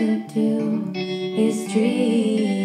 to do is dream.